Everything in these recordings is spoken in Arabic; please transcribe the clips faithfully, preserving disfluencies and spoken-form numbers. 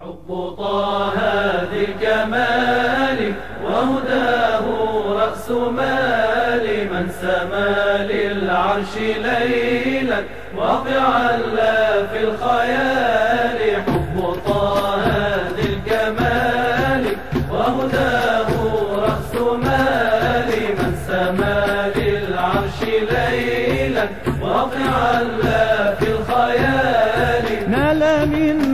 حب طه ذي الكمال وهداه رأس مال من سما للعرش ليلا واقعا لا في الخيال. حب طه ذي الكمال وهداه رأس مال من سما للعرش ليلا واقعا لا في الخيال. نال من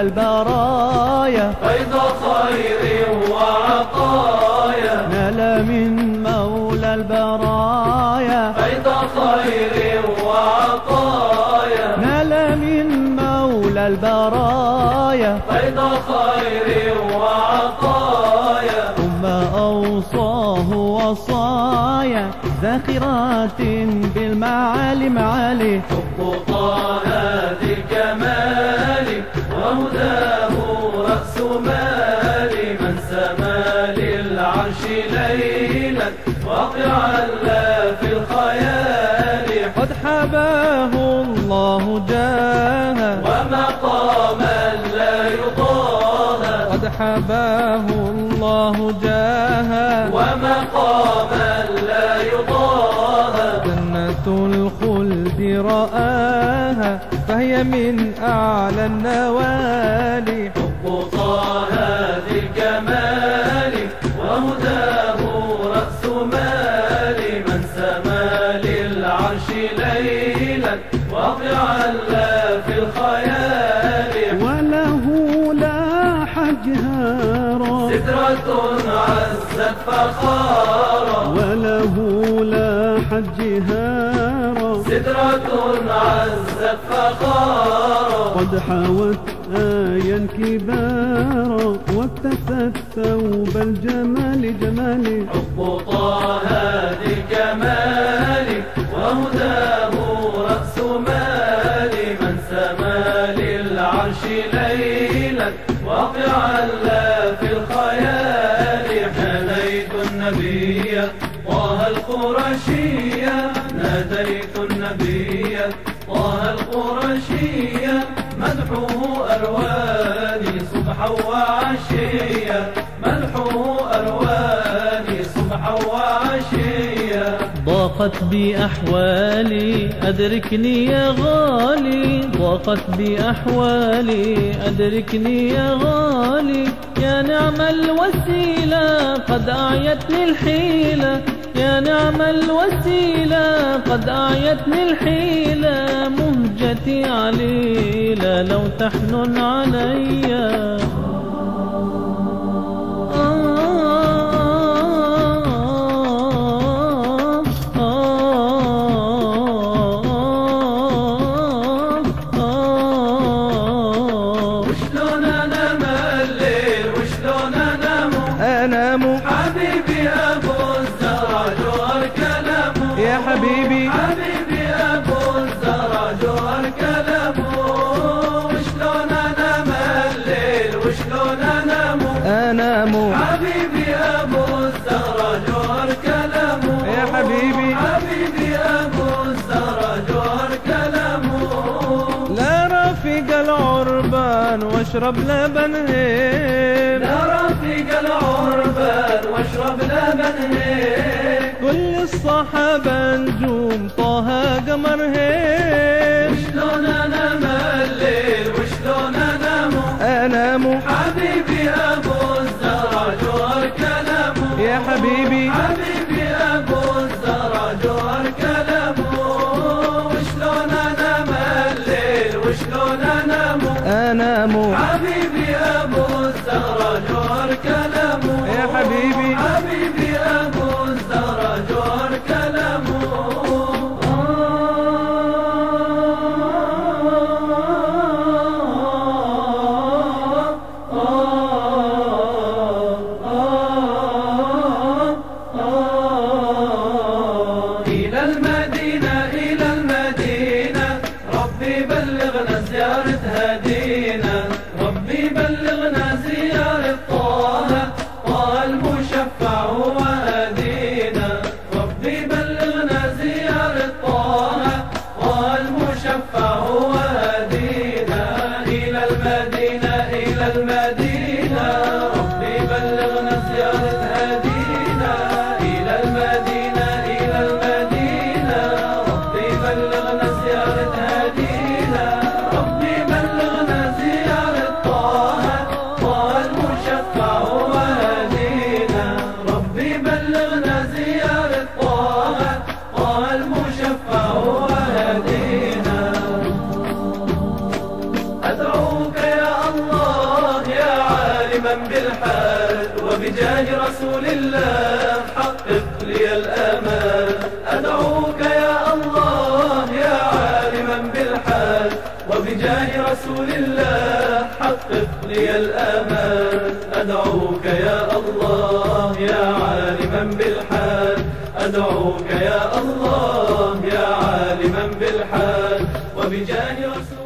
البرايا فيض خير وعطايا. نال من مولى البرايا فيض خير وعطايا. نال من مولى البرايا فيض خير وعطايا. ثم أوصاه وصايا ذاخرات بالمعالم عليه. حب طه ذي الكمال وهداه رأس مال من سما للعرش ليلا واقعا لا في الخيال. قد حباه الله جاها ومقاما لا يطاها. قد حباه الله جاها ومقاما لا يطاها. جنة الخلد رآها فهي من أعلى النوالي. حب طه ذي الكمال وهداه رأس مال من سما للعرش ليلا واقعا لا في الخيال. وله لاح جهارا سترة عزت فخارا. وله لاح جهارا سترة عزت فخارا. قد حوت آيا كبارا وابتست ثوب الجمال جمالي. حب طه ذي الكمال وهداه رأس مال من سما للعرش ليلا واقعا لا في الخيال. ناديت النبي طه القرشية. ناديت النبي طه القرشية مدحه أرواني صبحا وعشية. مدحه أرواني صبحا وعشية. ضاقت بأحوالي أدركني يا غالي. ضاقت بأحوالي أدركني يا غالي. يا نعم الوسيلة قد أعيتني الحيلة. يا نعم الوسيلة قد أعيتني الحيلة. مهجتي عليلة لو تحنن عليا. واشرب لبن هيب. لا رفيق العربان واشرب لبن هيب. كل الصحابة نجوم طه قمر هيب. وشلون انام الليل وشلون انام انام حبيبي ابو الزهرة جوهر كلامه. يا حبيبي حبيبي ابو الزهرة جوهر كلامه. وشلون انام الليل كلامه حبيبي أبو الزهرة جوهر كلامه يا حبيبي حبيبي أبو الزهرة جوهر كلامه إلى المدينة إلى المدينة ربي بلغنا زيارة هدينا ربي بلغنا زيارة طه طه المشفع هو هدينا ربي بلغنا زيارة طه طه المشفع هو هدينا إلى المدينة إلى المدينة ربي بلغنا زيارة هدينا إلى المدينة إلى المدينة ربي بلغنا زيارة هدينا ربي بلغنا زيارة طه طه المشفع هو هدينا ربي بلغنا زيارة طه طه المشفع هو هدينا أدعوك يا الله يا عالما بالحال وبجاه رسول الله حقق لي الآمال أدعوك يا الله يا عالما بالحال وبجاه رسول الله حقق لي الآمال أدعوك يا الله يا عالما بالحال أدعوك يا الله يا عالما بالحال وبجاه رسول